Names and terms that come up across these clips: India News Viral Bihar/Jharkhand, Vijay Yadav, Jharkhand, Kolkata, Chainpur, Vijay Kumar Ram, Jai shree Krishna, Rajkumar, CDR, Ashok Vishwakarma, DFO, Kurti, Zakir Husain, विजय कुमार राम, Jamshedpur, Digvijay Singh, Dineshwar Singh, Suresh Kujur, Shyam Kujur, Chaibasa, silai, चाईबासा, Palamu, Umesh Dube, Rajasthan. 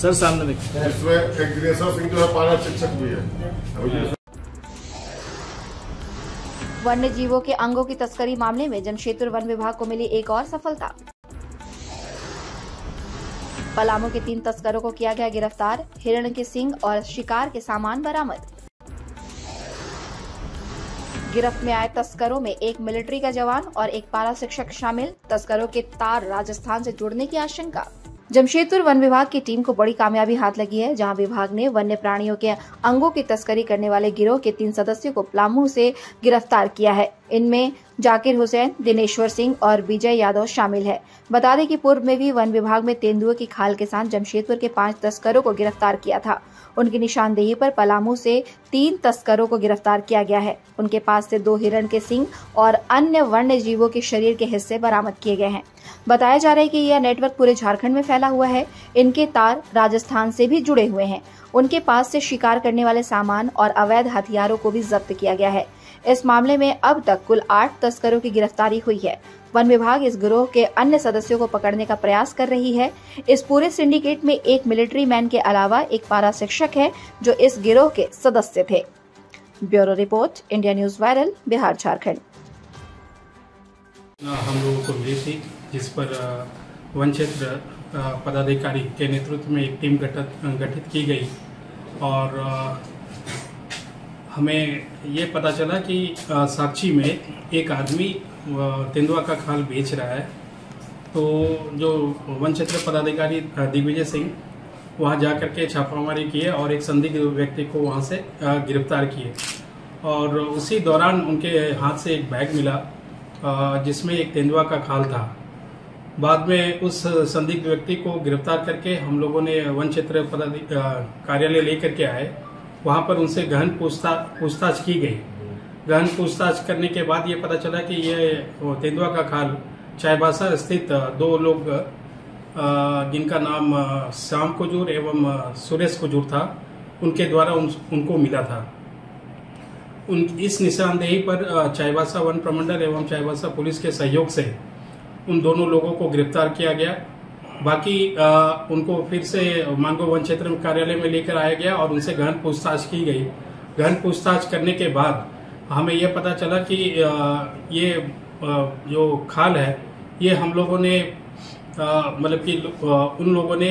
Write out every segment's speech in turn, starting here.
Sir सामने में एक दिनेश्वर सिंह जो है पारा शिक्षक भी है। वन्य जीवों के अंगों की तस्करी मामले में जमशेदपुर वन विभाग को मिली एक और सफलता। पलामू के 3 तस्करों को किया गया गिरफ्तार, हिरण के सिंग और शिकार के सामान बरामद। गिरफ्त में आए तस्करों में एक मिलिट्री का जवान और एक पारा शिक्षक शामिल। तस्करों के तार राजस्थान से जुड़ने की आशंका। जमशेदपुर वन विभाग की टीम को बड़ी कामयाबी हाथ लगी है, जहां विभाग ने वन्य प्राणियों के अंगों की तस्करी करने वाले गिरोह के 3 सदस्यों को पलामू से गिरफ्तार किया है। इनमें जाकिर हुसैन, दिनेश्वर सिंह और विजय यादव शामिल है। बता दें कि पूर्व में भी वन विभाग में तेंदुए की खाल के साथ जमशेदपुर के 5 तस्करों को गिरफ्तार किया था। उनकी निशानदेही पर पलामू से 3 तस्करों को गिरफ्तार किया गया है। उनके पास से 2 हिरण के सींग और अन्य वन्य जीवों के शरीर के हिस्से बरामद किए गए हैं। बताया जा रहा है कि यह नेटवर्क पूरे झारखंड में फैला हुआ है। इनके तार राजस्थान से भी जुड़े हुए हैं। उनके पास से शिकार करने वाले सामान और अवैध हथियारों को भी जब्त किया गया है। इस मामले में अब तक कुल 8 तस्करों की गिरफ्तारी हुई है। वन विभाग इस गिरोह के अन्य सदस्यों को पकड़ने का प्रयास कर रही है। इस पूरे सिंडिकेट में एक मिलिट्री मैन के अलावा एक पारा शिक्षक है जो इस गिरोह के सदस्य थे। Bureau report, India news viral, Bihar Jharkhand. हम लोगों को मिली थी, जिस पर वन क्षेत्र पदाधिकारी के नेतृत्व में एक टीम गठित की गई और हमें ये पता चला कि साक्षी में एक आदमी तेंदुआ का खाल बेच रहा है। तो जो वन क्षेत्र पदाधिकारी दिग्विजय सिंह वहाँ जा कर के छापामारी किए और एक संदिग्ध व्यक्ति को वहाँ से गिरफ्तार किए और उसी दौरान उनके हाथ से एक बैग मिला जिसमें एक तेंदुआ का खाल था। बाद में उस संदिग्ध व्यक्ति को गिरफ्तार करके हम लोगों ने वन क्षेत्र कार्यालय ले करके आए। वहाँ पर उनसे गहन पूछताछ की गई। गहन पूछताछ करने के बाद ये पता चला कि ये तेंदुआ का खाल चाईबासा स्थित 2 लोग जिनका नाम श्याम कुजूर एवं सुरेश कुजूर था, उनके द्वारा उनको मिला था। इस निशानदेही पर चाईबासा वन प्रमंडल एवं चाईबासा पुलिस के सहयोग से उन दोनों लोगों को गिरफ्तार किया गया। बाकी उनको फिर से मानगो वन क्षेत्र कार्यालय में लेकर आया गया और उनसे गहन पूछताछ की गई। गहन पूछताछ करने के बाद हमें यह पता चला कि ये जो खाल है ये हम लोगों ने मतलब कि उन लोगों ने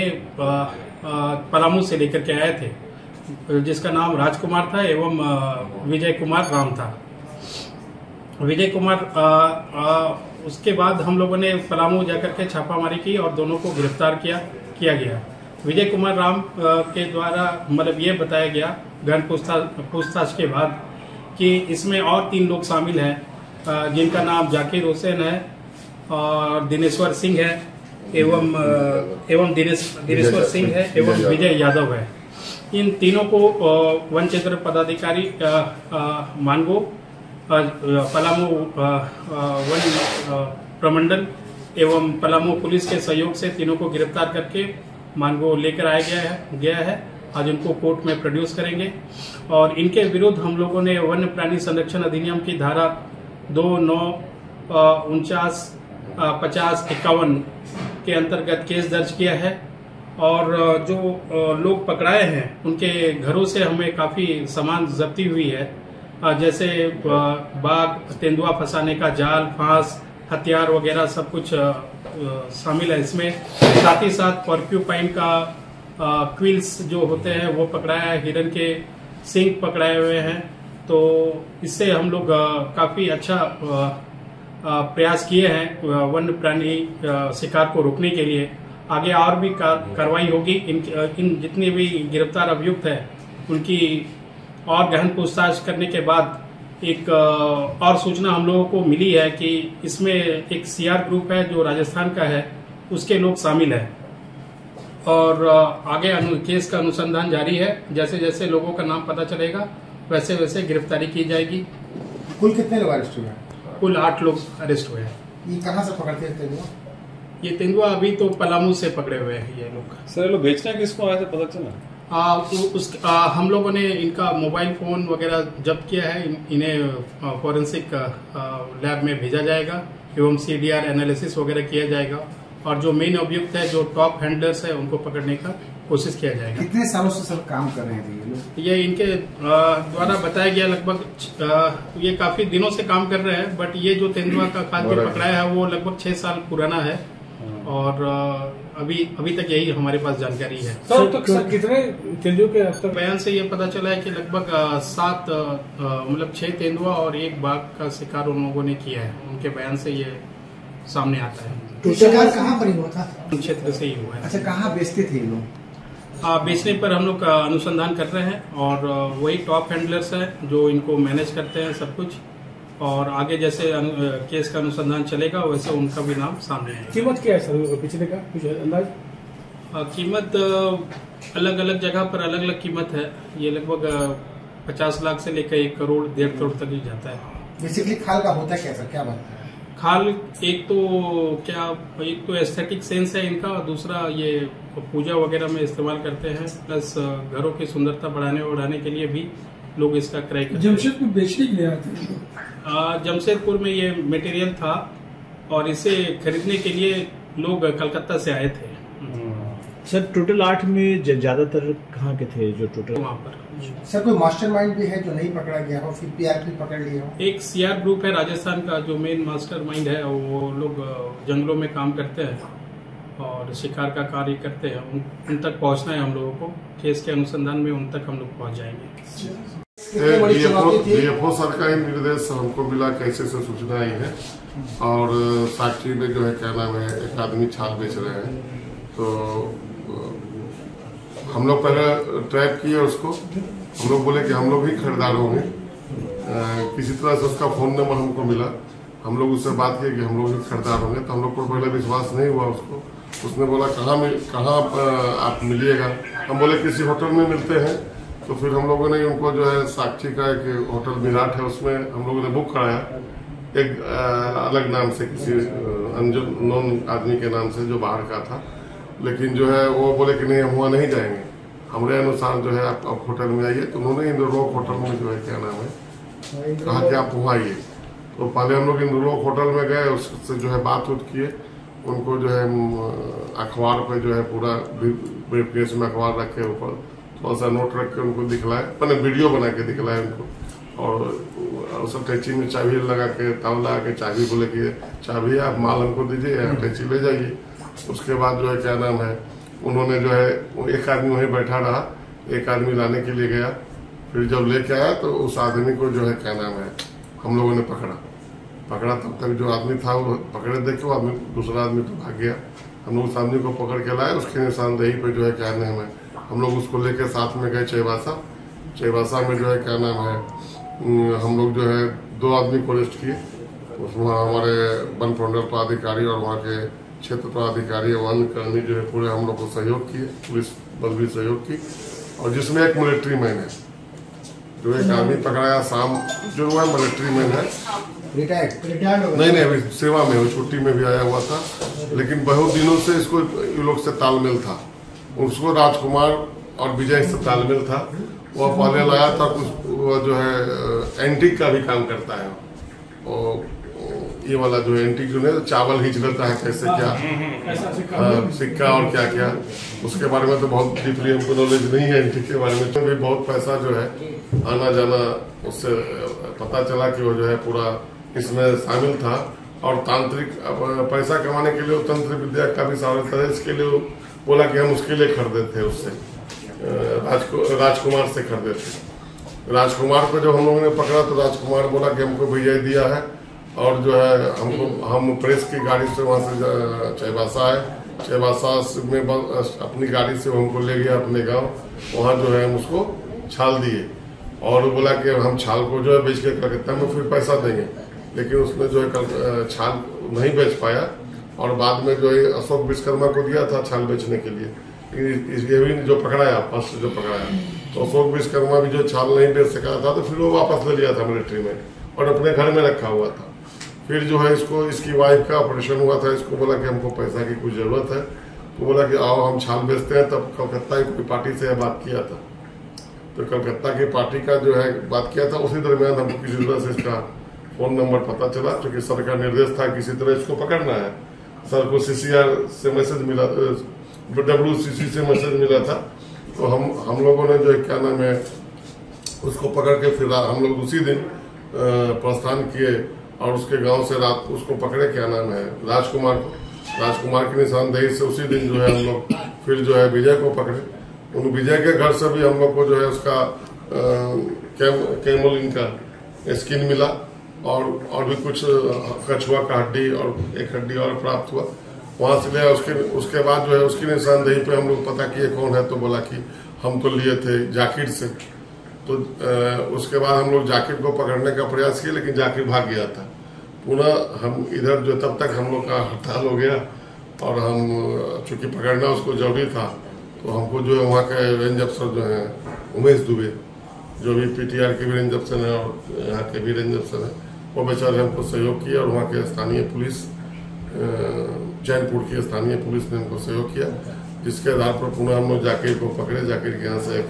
पलामू से लेकर के आए थे, जिसका नाम राजकुमार था एवं विजय कुमार राम था। विजय कुमार उसके बाद हम लोगों ने पलामू जाकर के छापामारी की और दोनों को गिरफ्तार किया गया। विजय कुमार राम के द्वारा मतलब ये बताया गया गहन पूछताछ के बाद कि इसमें और 3 लोग शामिल हैं, जिनका नाम जाकिर हुसैन है और दिनेश्वर सिंह है एवं दिनेश्वर सिंह है एवं विजय यादव है। इन तीनों को वन क्षेत्र पदाधिकारी मानगो पलामू वन प्रमंडल एवं पलामू पुलिस के सहयोग से तीनों को गिरफ्तार करके मानगो लेकर आया गया है। आज उनको कोर्ट में प्रोड्यूस करेंगे और इनके विरुद्ध हम लोगों ने वन्य प्राणी संरक्षण अधिनियम की धारा 2, 9, 49, 50, 51 के अंतर्गत केस दर्ज किया है और जो लोग पकड़ाए हैं उनके घरों से हमें काफ़ी सामान जब्ती हुई है, जैसे बाघ तेंदुआ फंसाने का जाल, फांस, हथियार वगैरह सब कुछ शामिल है इसमें। साथ ही साथ पॉर्क्यूपाइन का क्विल्स जो होते हैं वो पकड़ाया है, हिरन के सींग पकड़ाए हुए हैं। तो इससे हम लोग काफ़ी अच्छा प्रयास किए हैं वन्य प्राणी शिकार को रोकने के लिए। आगे और भी कार्रवाई होगी। इन जितने भी गिरफ्तार अभियुक्त हैं उनकी और गहन पूछताछ करने के बाद एक और सूचना हम लोगों को मिली है कि इसमें एक सीआर ग्रुप है जो राजस्थान का है, उसके लोग शामिल हैं और आगे केस का अनुसंधान जारी है। जैसे जैसे लोगों का नाम पता चलेगा वैसे वैसे गिरफ्तारी की जाएगी। कुल कितने लोग अरेस्ट हुए हैं? कुल 8 लोग अरेस्ट हुए हैं। ये कहाँ से पकड़ते हैं तेंदुआ? ये तेंदुआ अभी तो पलामू से पकड़े हुए हैं ये लोग। सर, लोग बेचना किसको आया पता चला? हम लोगों ने इनका मोबाइल फ़ोन वगैरह जब्त किया है। इन्हें फॉरेंसिक लैब में भेजा जाएगा एवं CDR एनालिसिस वगैरह किया जाएगा और जो मेन अभियुक्त है, जो टॉप हैंडलर्स है, उनको पकड़ने का कोशिश किया जाएगा। कितने सालों से सर काम कर रहे थे ये? इनके द्वारा बताया गया लगभग ये काफी दिनों से काम कर रहे हैं, बट ये जो तेंदुआ का खाल जो पकड़ाया है वो लगभग 6 साल पुराना है और अभी तक यही हमारे पास जानकारी है। सर तो कितने तेंदुओं के अब तक? बयान से ये पता चला है कि लगभग 7 मतलब 6 तेंदुआ और 1 बाघ का शिकार उन लोगों ने किया है, उनके बयान से ये सामने आता है। शिकार कहाँ पर हुआ था? क्षेत्र से ही हुआ है। अच्छा, कहाँ बेचते थे ये लोग? बेचने पर हम लोग अनुसंधान कर रहे हैं और वही टॉप हैंडलर्स हैं जो इनको मैनेज करते हैं सब कुछ, और आगे जैसे केस का अनुसंधान चलेगा वैसे उनका भी नाम सामने आएगा। कीमत क्या है सर पिछले का, कुछ अंदाज? कीमत अलग अलग जगह पर अलग अलग कीमत है। ये लगभग 50 लाख से लेकर 1 करोड़ 1.5 करोड़ तक ही जाता है। बेसिकली खाल का होता है क्या सर, क्या बनता है खाल? एक तो एस्थेटिक सेंस है इनका, दूसरा ये पूजा वगैरह में इस्तेमाल करते हैं, प्लस घरों की सुंदरता बढ़ाने बढ़ाने के लिए भी लोग इसका क्रय करते हैं। जमशेदपुर बेचने के लिए आते हैं। जमशेदपुर में ये मटेरियल था और इसे खरीदने के लिए लोग कलकत्ता से आए थे। सर टोटल 8 में ज्यादातर कहाँ के थे जो टोटल वहाँ पर? सर कोई मास्टरमाइंड भी है जो नहीं पकड़ा गया हो, फिर पीआरपी पकड़ लिया हो? एक सीआर ग्रुप है राजस्थान का जो मेन मास्टरमाइंड है, वो लोग जंगलों में काम करते हैं और शिकार का कार्य करते हैं। उन तक पहुँचना है हम लोगों को, केस के अनुसंधान में उन तक हम लोग पहुँच जाएंगे। DFO सर का ही निर्देश हमको मिला, कैसे से सूचना आई है और साक्षी में जो है क्या नाम है एक आदमी छाल बेच रहे हैं, तो हम लोग पहले ट्रैप किए उसको। हम लोग बोले कि हम लोग भी खरीदार होंगे, किसी तरह से उसका फ़ोन नंबर हमको मिला, हम लोग उससे बात किए कि हम लोग भी खरीदार होंगे, तो हम लोग को पहले विश्वास नहीं हुआ उसको। उसने बोला कहाँ आप मिलिएगा, हम बोले किसी होटल में मिलते हैं, तो फिर हम लोगों ने उनको जो है साक्षी का एक होटल मिराट है उसमें हम लोगों ने बुक कराया एक अलग नाम से, किसी नॉन आदमी के नाम से जो बाहर का था, लेकिन जो है वो बोले कि नहीं हम वहाँ नहीं जाएंगे, हमारे अनुसार जो है आप होटल में आइए। तो उन्होंने इंदौर होटल में जो है क्या नाम है कहा कि आप वहाँ आइए, तो पहले हम लोग इंदौर होटल में गए, उससे जो है बात उठ किए, उनको जो है अखबार पे जो है पूरा ब्रीफकेस में अखबार रख के ऊपर थोड़ा सा नोट रख के उनको दिखलाए, मैंने वीडियो बना के दिखलाए उनको, और सब टैची में चाबी लगा के ताव लगा के चाबी बोले कि चाबी आप माल हमको दीजिए टैची ले जाइए। उसके बाद जो है क्या नाम है उन्होंने जो है एक आदमी वहीं बैठा रहा, एक आदमी लाने के लिए गया, फिर जब लेके आया तो उस आदमी को जो है क्या नाम है हम लोगों ने पकड़ा। तब तक जो आदमी था वो पकड़े देखे, वो आदमी दूसरा आदमी तो भाग गया। हम लोग उस आदमी को पकड़ के लाए, उसके निशानदेही पे जो है क्या नाम है हम लोग उसको लेके साथ में गए चैबासा। चैबासा में जो है क्या नाम है हम लोग जो है 2 आदमी को अरेस्ट किए, उसमें हमारे वन प्रोडक्ट पदाधिकारी और वहाँ के क्षेत्र पदाधिकारी वन कर्मी जो है पूरे हम लोग को सहयोग किए, पुलिस बल भी सहयोग की, और जिसमें एक मिलिट्री मैन है जो एक आदमी पकड़ाया शाम जो हुआ मिलिट्री मैन है, नहीं सेवा में वो छुट्टी में भी आया हुआ था, लेकिन बहुत दिनों से इसको इन लोग से तालमेल था, उसको राजकुमार और विजय से तालमेल था, वो पहले लाया था कुछ जो है एंटीक का भी काम करता है, और ये वाला जो एंटीक जो है चावल हिच लेता है कैसे क्या सिक्का और क्या क्या, उसके बारे में तो बहुत डीपली हमको नॉलेज नहीं है एंटीक के बारे में, तो भी बहुत पैसा जो है आना जाना उससे पता चला कि वो जो है पूरा इसमें शामिल था, और तांत्रिक पैसा कमाने के लिए तंत्र विद्या का भी सहारा था, इसके लिए बोला कि हम उसके लिए खरीदे थे, उससे राजकुमार से खरीदे थे। राजकुमार को जब हम लोगों ने पकड़ा तो राजकुमार बोला कि हमको भैया दिया है, और जो है हमको हम प्रेस की गाड़ी से वहाँ से चैबासा आए, चैबासा में अपनी गाड़ी से हमको ले गया अपने गांव, वहाँ जो है हम उसको छाल दिए और बोला कि हम छाल को जो है बेच के कलकत्ता में फिर पैसा देंगे, लेकिन उसने जो है छाल नहीं बेच पाया और बाद में जो है अशोक विश्वकर्मा को दिया था छाल बेचने के लिए, इसलिए भी जो पकड़ाया फर्स्ट जो पकड़ाया तो अशोक विश्वकर्मा भी जो छाल नहीं बेच सका था, तो फिर वो वापस ले लिया था मिलिट्री में और अपने घर में रखा हुआ था। फिर जो है इसको इसकी वाइफ का ऑपरेशन हुआ था, इसको बोला कि हमको पैसा की कुछ ज़रूरत है, तो बोला कि आओ हम छाल बेचते हैं, तब कलकत्ता की पार्टी से बात किया था, तो कलकत्ता की पार्टी का जो है बात किया था, उसी दरमियान हमको किसी तरह से इसका फ़ोन नंबर पता चला, क्योंकि सर का निर्देश था किसी तरह इसको पकड़ना है, सर को सीसीआर से मैसेज मिला, डब्ल्यूसीसी से मैसेज मिला था, तो हम लोगों ने जो क्या नाम है उसको पकड़ के फिर हम लोग उसी दिन प्रस्थान किए और उसके गांव से रात उसको पकड़े, क्या नाम है, राजकुमार को। राजकुमार की निशानदेही से उसी दिन जो है हम लोग फिर जो है विजय को पकड़े। उन विजय के घर से भी हम लोग को जो है उसका कैमोलिन का स्किन मिला और भी कुछ कछुआ का हड्डी और एक हड्डी और प्राप्त हुआ। वहाँ से लिया, उसके बाद जो है उसकी निशानदेही पे हम लोग पता किए कौन है, तो बोला कि हम तो लिए थे जाकिर से। तो उसके बाद हम लोग जाकिर को पकड़ने का प्रयास किया, लेकिन जाकिर भाग गया था। पुनः हम इधर जो तब तक हम लोग का हड़ताल हो गया और हम चूँकि पकड़ना उसको जरूरी था, तो हमको जो है वहाँ के रेंज अफसर जो है उमेश दुबे, जो भी पीटीआर के भी रेंज अफसर हैं और यहाँ के भी रेंज अफसर हैं, वो बेचारे हमको सहयोग किया और वहाँ के स्थानीय पुलिस, चैनपुर की स्थानीय पुलिस ने हमको सहयोग किया, जिसके आधार पर पुनः हम लोग जाकिर को पकड़े। जाकिर के यहाँ से एक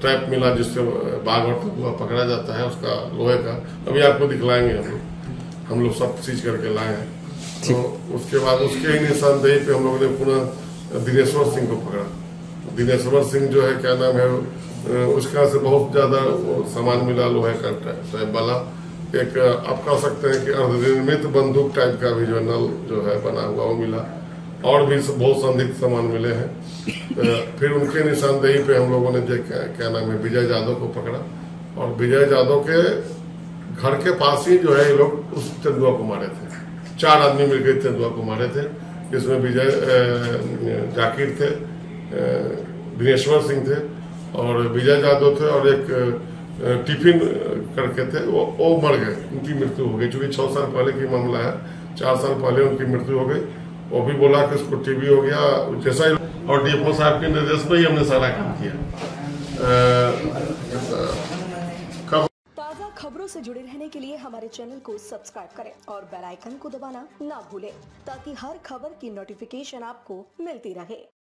ट्रैप मिला जिससे बाघ और तकवा पकड़ा जाता है, उसका लोहे का, अभी आपको दिखलाएंगे हम लोग सब चीज करके लाए हैं। तो उसके बाद उसके ही निशानदेही पे हम लोग ने पुनः दिनेश्वर सिंह को पकड़ा। दिनेश्वर सिंह जो है क्या नाम है, उसका से बहुत ज़्यादा सामान मिला, लोहे का ट्रैप वाला, एक आप कह सकते हैं कि अर्धनिर्मित बंदूक टाइप का भी जो नल जो है बना हुआ वो मिला, और भी बहुत संदिग्ध सामान मिले हैं। फिर उनके निशानदेही पे हम लोगों ने जो क्या नाम है विजय यादव को पकड़ा, और विजय यादव के घर के पास ही जो है ये लोग उस तेंदुआ को मारे थे। चार आदमी मिलकर तेंदुआ को मारे थे, जिसमें विजय जाकिर थे, दिनेश्वर सिंह थे और विजय यादव थे, और एक टिफिन करके थे वो मर गए, उनकी मृत्यु हो गई। चूँकि 6 साल पहले की मामला है, 4 साल पहले उनकी मृत्यु हो गई। वो भी बोला कि उसको टीबी हो गया जैसा ही, और डीएफओ साहब के निर्देश में ही हमने सारा काम किया। ताज़ा खबरों से जुड़े रहने के लिए हमारे चैनल को सब्सक्राइब करें और बेल आइकन को दबाना ना भूलें, ताकि हर खबर की नोटिफिकेशन आपको मिलती रहे।